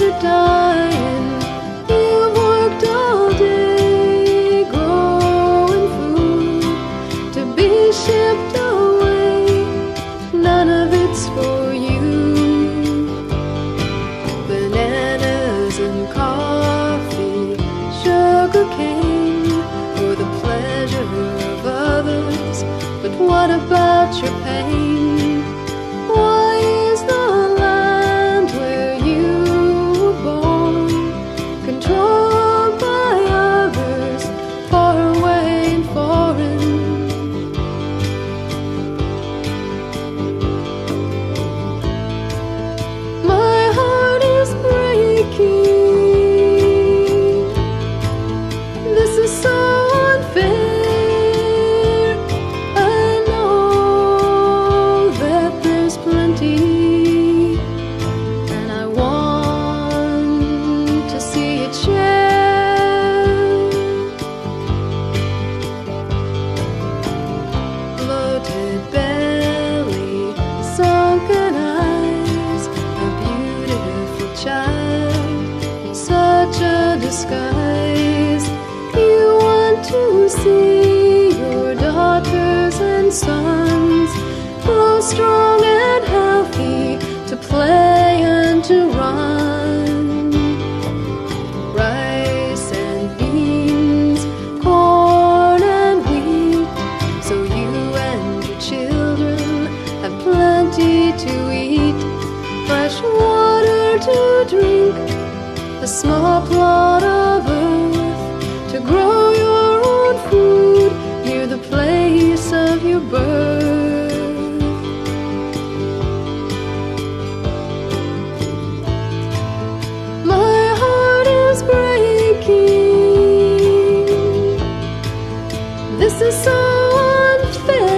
hands are dying. You worked all day growing food to be shipped away. None of it's for you. Bananas and coffee, sugar cane, for the pleasure of others. But what about your pain? Skies. You want to see your daughters and sons grow strong and healthy, to play and to run. Rice and beans, corn and wheat, so you and your children have plenty to eat. Fresh water to drink, a small plot of earth to grow your own food near the place of your birth. My heart is breaking. This is so unfair.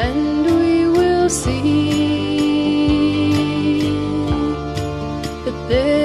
And we will see that there